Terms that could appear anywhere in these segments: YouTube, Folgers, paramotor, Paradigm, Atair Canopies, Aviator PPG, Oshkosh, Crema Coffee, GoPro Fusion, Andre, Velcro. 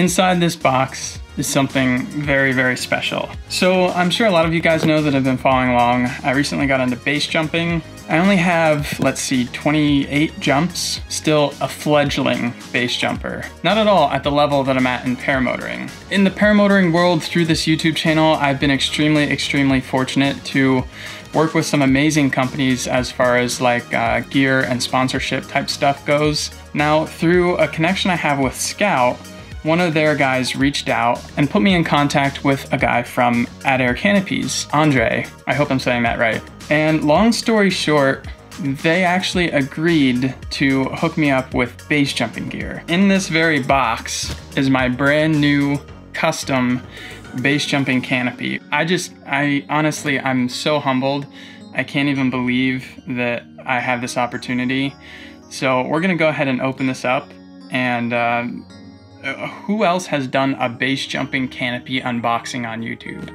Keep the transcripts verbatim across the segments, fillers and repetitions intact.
Inside this box is something very, very special. So I'm sure a lot of you guys know that I've been following along. I recently got into base jumping. I only have, let's see, twenty-eight jumps, still a fledgling base jumper. Not at all at the level that I'm at in paramotoring. In the paramotoring world through this YouTube channel, I've been extremely, extremely fortunate to work with some amazing companies as far as like uh, gear and sponsorship type stuff goes. Now, through a connection I have with Scout, one of their guys reached out and put me in contact with a guy from Atair Canopies, Andre. I hope I'm saying that right. And long story short, they actually agreed to hook me up with base jumping gear. In this very box is my brand new custom base jumping canopy. I just, I honestly, I'm so humbled. I can't even believe that I have this opportunity. So we're gonna go ahead and open this up and, uh, Uh, who else has done a base jumping canopy unboxing on YouTube?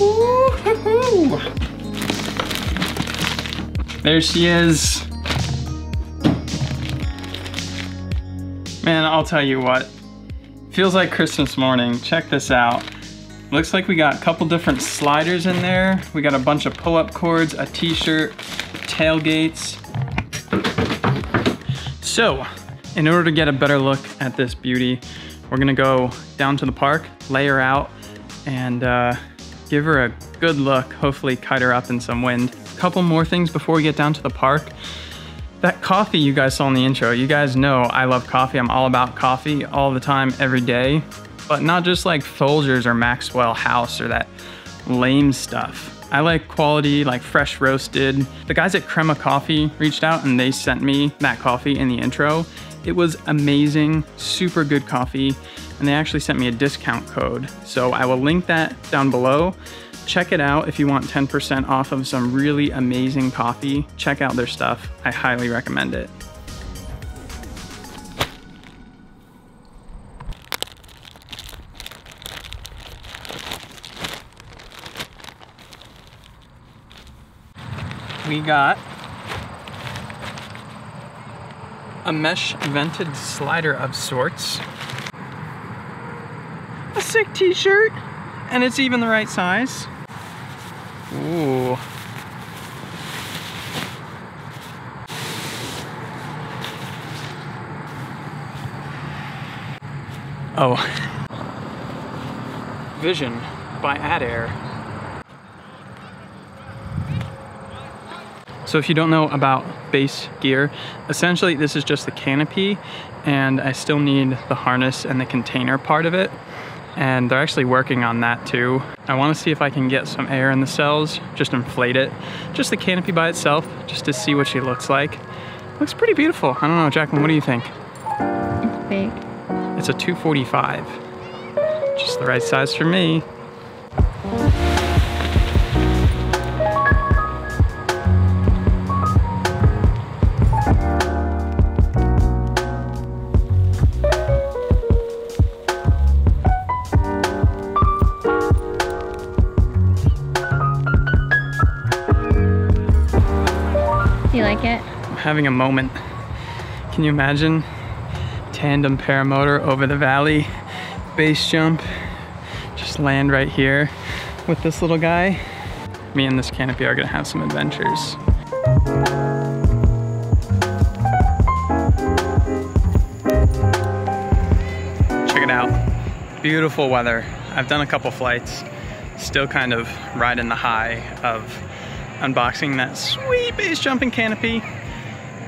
Ooh, hoo, hoo. There she is. Man, I'll tell you what. Feels like Christmas morning. Check this out. Looks like we got a couple different sliders in there. We got a bunch of pull-up cords, a t-shirt, tailgates. So, in order to get a better look at this beauty, we're gonna go down to the park, lay her out, and uh, give her a good look, hopefully kite her up in some wind. A couple more things before we get down to the park. That coffee you guys saw in the intro, you guys know I love coffee. I'm all about coffee all the time, every day, but not just like Folgers or Maxwell House or that lame stuff. I like quality, like fresh roasted. The guys at Crema Coffee reached out and they sent me that coffee in the intro. It was amazing, super good coffee, and they actually sent me a discount code. So I will link that down below. Check it out if you want ten percent off of some really amazing coffee. Check out their stuff. I highly recommend it. We got a mesh vented slider of sorts, a sick t-shirt, and it's even the right size. Ooh. Oh. Vision by Atair. So if you don't know about base gear, essentially this is just the canopy, and I still need the harness and the container part of it. And they're actually working on that too. I wanna see if I can get some air in the cells, just inflate it, just the canopy by itself, just to see what she looks like. Looks pretty beautiful. I don't know, Jacqueline, what do you think? It's big. It's a two forty-five. Just the right size for me. You like it? I'm having a moment. Can you imagine? Tandem paramotor over the valley, base jump, just land right here with this little guy. Me and this canopy are gonna have some adventures. Check it out. Beautiful weather. I've done a couple flights, still kind of riding the high of unboxing that sweet base jumping canopy.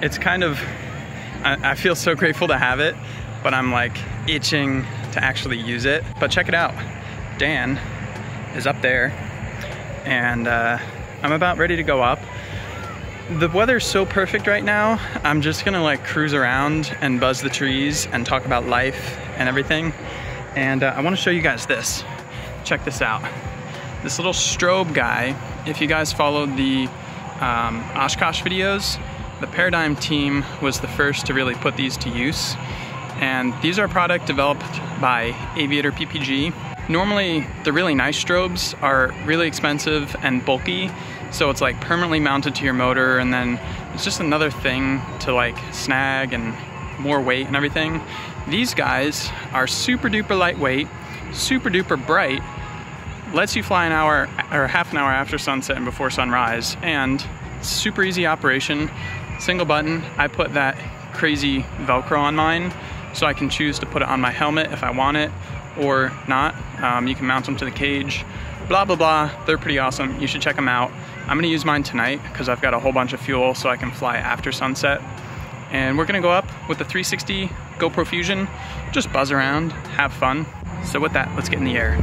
It's kind of, I, I feel so grateful to have it, but I'm like itching to actually use it. But check it out. Dan is up there, and uh, I'm about ready to go up. The weather's so perfect right now. I'm just gonna like cruise around and buzz the trees and talk about life and everything. And uh, I wanna show you guys this. Check this out. This little strobe guy, if you guys followed the um, Oshkosh videos, the Paradigm team was the first to really put these to use. And these are a product developed by Aviator P P G. Normally, the really nice strobes are really expensive and bulky, so it's like permanently mounted to your motor, and then it's just another thing to like snag and more weight and everything. These guys are super duper lightweight, super duper bright, lets you fly an hour or half an hour after sunset and before sunrise, and super easy operation. Single button. I put that crazy Velcro on mine so I can choose to put it on my helmet if I want it or not. Um, you can mount them to the cage, blah, blah, blah. They're pretty awesome. You should check them out. I'm gonna use mine tonight because I've got a whole bunch of fuel so I can fly after sunset. And we're gonna go up with the three sixty GoPro Fusion, just buzz around, have fun. So with that, let's get in the air.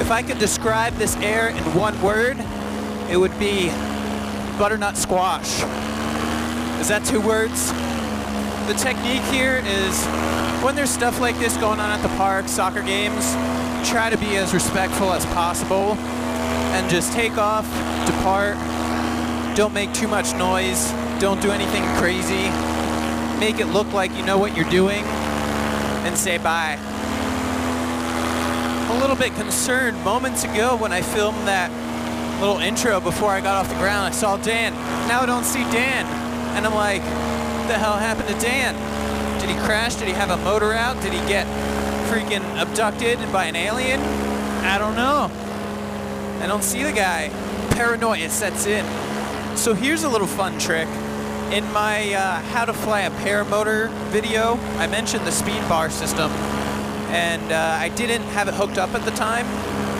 If I could describe this air in one word, it would be butternut squash. Is that two words? The technique here is when there's stuff like this going on at the park, soccer games, try to be as respectful as possible and just take off, depart, don't make too much noise, don't do anything crazy, make it look like you know what you're doing, and say bye. A little bit concerned moments ago when I filmed that little intro before I got off the ground. I saw Dan. Now I don't see Dan. And I'm like, what the hell happened to Dan? Did he crash? Did he have a motor out? Did he get freaking abducted by an alien? I don't know. I don't see the guy. Paranoia sets in. So here's a little fun trick. In my uh, how to fly a paramotor video, I mentioned the speed bar system. And uh, I didn't have it hooked up at the time.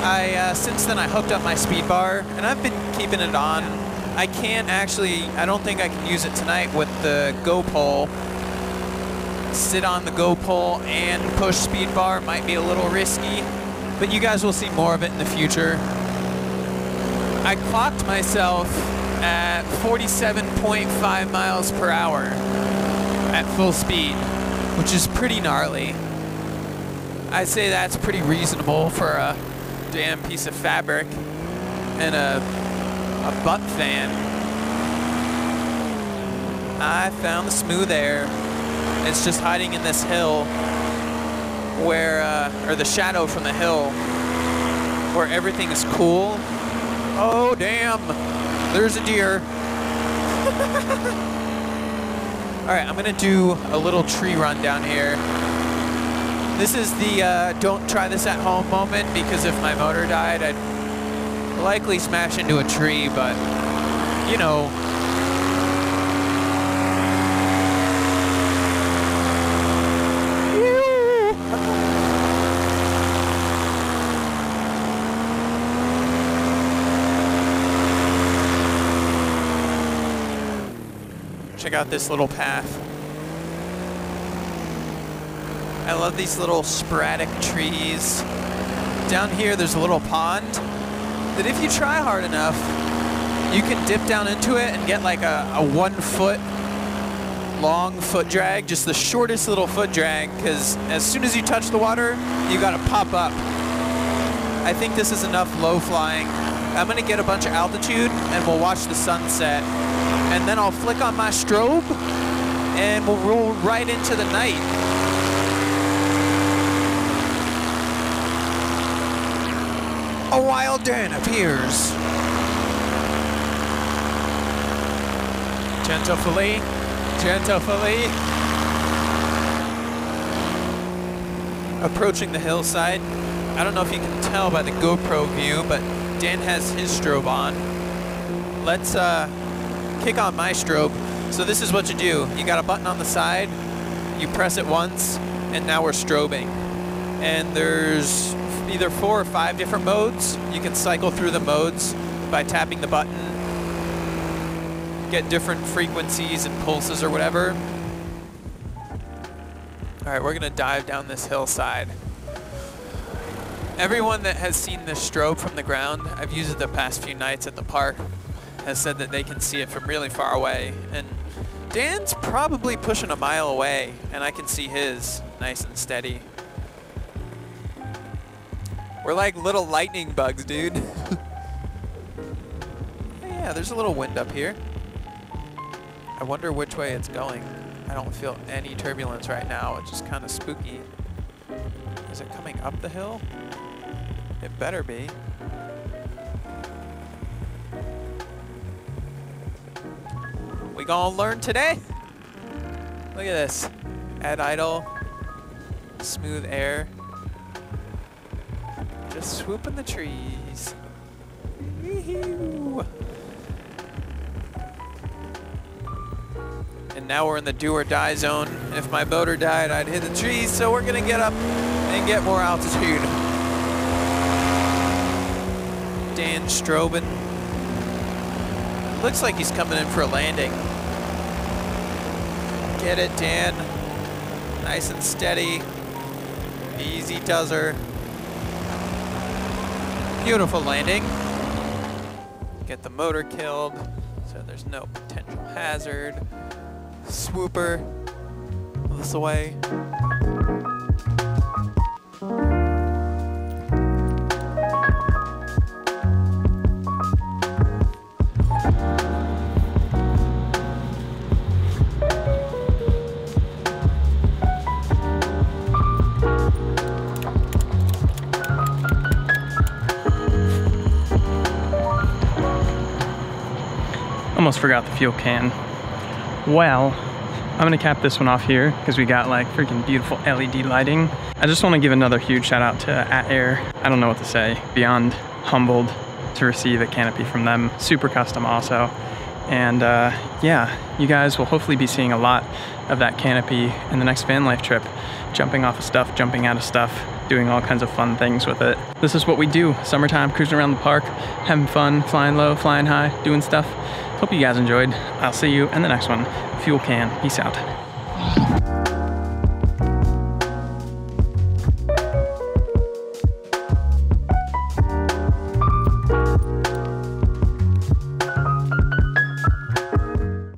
I uh, since then I hooked up my speed bar, and I've been keeping it on. I can't actually, I don't think I can use it tonight with the go pole. Sit on the go pole and push speed bar might be a little risky, but you guys will see more of it in the future. I clocked myself at forty-seven point five miles per hour at full speed, which is pretty gnarly. I'd say that's pretty reasonable for a damn piece of fabric and a, a butt fan. I found the smooth air. It's just hiding in this hill where, uh, or the shadow from the hill where everything is cool. Oh, damn, there's a deer. All right, I'm gonna do a little tree run down here. This is the uh, don't try this at home moment, because if my motor died, I'd likely smash into a tree, but, you know. Check out this little path. I love these little sporadic trees. Down here, there's a little pond that if you try hard enough, you can dip down into it and get like a, a one foot long foot drag, just the shortest little foot drag, because as soon as you touch the water, you gotta pop up. I think this is enough low flying. I'm gonna get a bunch of altitude and we'll watch the sunset. And then I'll flick on my strobe and we'll roll right into the night. A wild Dan appears. Gently, gently. Approaching the hillside. I don't know if you can tell by the GoPro view, but Dan has his strobe on. Let's uh, kick on my strobe. So this is what you do. You got a button on the side, you press it once, and now we're strobing. And there's either four or five different modes. You can cycle through the modes by tapping the button, get different frequencies and pulses or whatever. All right, we're gonna dive down this hillside. Everyone that has seen this strobe from the ground, I've used it the past few nights at the park, has said that they can see it from really far away. And Dan's probably pushing a mile away, and I can see his nice and steady. We're like little lightning bugs, dude. Yeah, there's a little wind up here. I wonder which way it's going. I don't feel any turbulence right now, which is kind of spooky. Is it coming up the hill? It better be. We gonna learn today? Look at this. At idle, smooth air. Just swooping the trees. Wee-hoo. And now we're in the do or die zone. And if my boater died, I'd hit the trees. So we're gonna get up and get more altitude. Dan Strobin. Looks like he's coming in for a landing. Get it, Dan. Nice and steady. Easy dozer. Beautiful landing. Get the motor killed, so there's no potential hazard. Swooper. This away. Almost forgot the fuel can. Well, I'm gonna cap this one off here because we got like freaking beautiful L E D lighting. I just want to give another huge shout out to Atair. I don't know what to say beyond humbled to receive a canopy from them. Super custom also. And uh, yeah, you guys will hopefully be seeing a lot of that canopy in the next van life trip. Jumping off of stuff, jumping out of stuff, doing all kinds of fun things with it. This is what we do. Summertime, cruising around the park, having fun, flying low, flying high, doing stuff. Hope you guys enjoyed. I'll see you in the next one. Fuel can. Peace out.